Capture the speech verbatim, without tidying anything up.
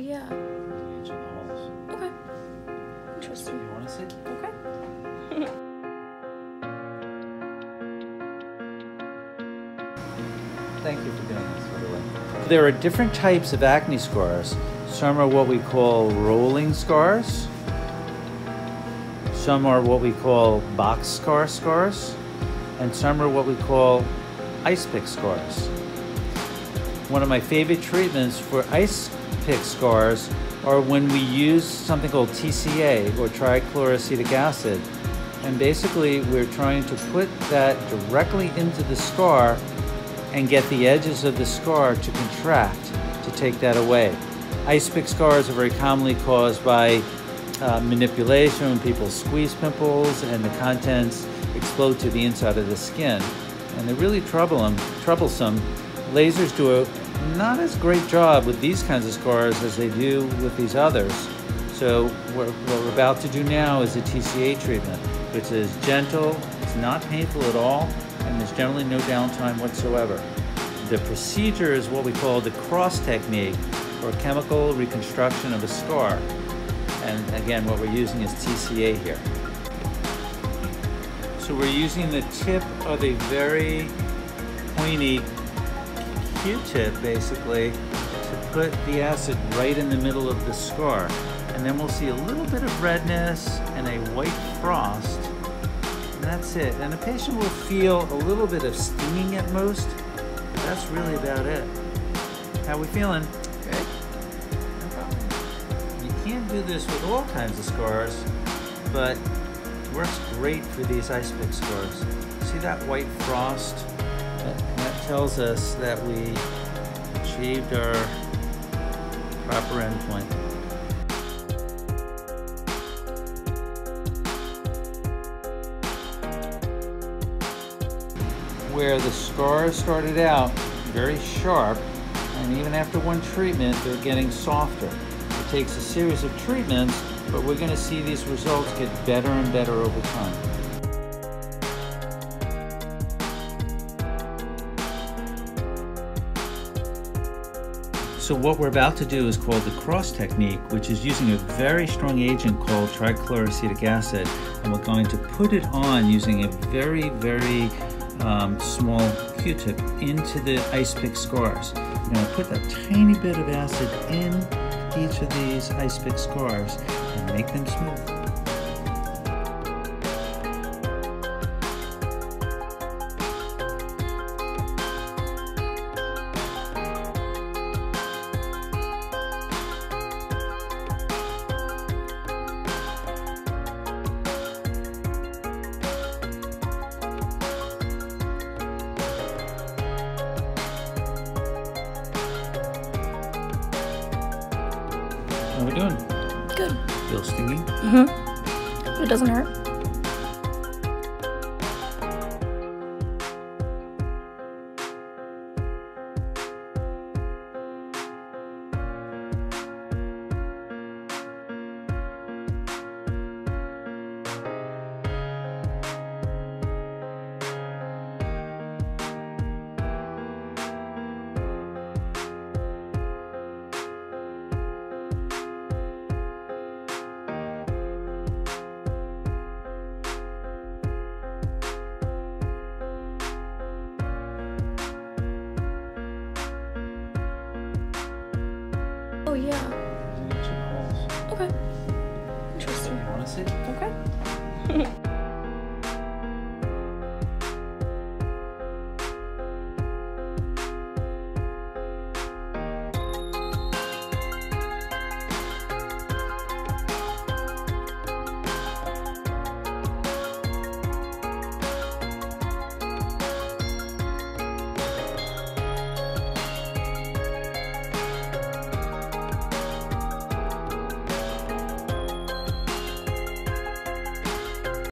yeah. It's in the halls. Okay. Interesting. You want to sit? Okay. Thank you for doing this, by the way. There are different types of acne scars. Some are what we call rolling scars. Some are what we call boxcar scars. And some are what we call ice pick scars. One of my favorite treatments for ice pick scars are when we use something called T C A, or trichloroacetic acid. And basically we're trying to put that directly into the scar and get the edges of the scar to contract, to take that away. Ice pick scars are very commonly caused by uh, manipulation, when people squeeze pimples and the contents explode to the inside of the skin. And they're really troublesome. Lasers do a not as great job with these kinds of scars as they do with these others. So what we're about to do now is a T C A treatment, which is gentle, it's not painful at all, and there's generally no downtime whatsoever. The procedure is what we call the cross technique, or chemical reconstruction of a scar. And again, what we're using is T C A here. So we're using the tip of a very pointy Q-tip, basically, to put the acid right in the middle of the scar. And then we'll see a little bit of redness and a white frost. And that's it. And the patient will feel a little bit of stinging at most, but that's really about it. How we feeling? Good. No problem. You can do this with all kinds of scars, but it works great for these ice pick scars. See that white frost? And that tells us that we achieved our proper endpoint. Where the scars started out very sharp, and even after one treatment, they're getting softer. It takes a series of treatments, but we're going to see these results get better and better over time. So what we're about to do is called the cross technique, which is using a very strong agent called trichloroacetic acid, and we're going to put it on using a very, very Um, small Q-tip into the ice pick scars. We're going to put a tiny bit of acid in each of these ice pick scars and make them smooth. How are we doing? Good. Feels stingy? Mm-hmm. But it doesn't hurt. Oh, yeah. Okay. Interesting. You want to sit? Okay.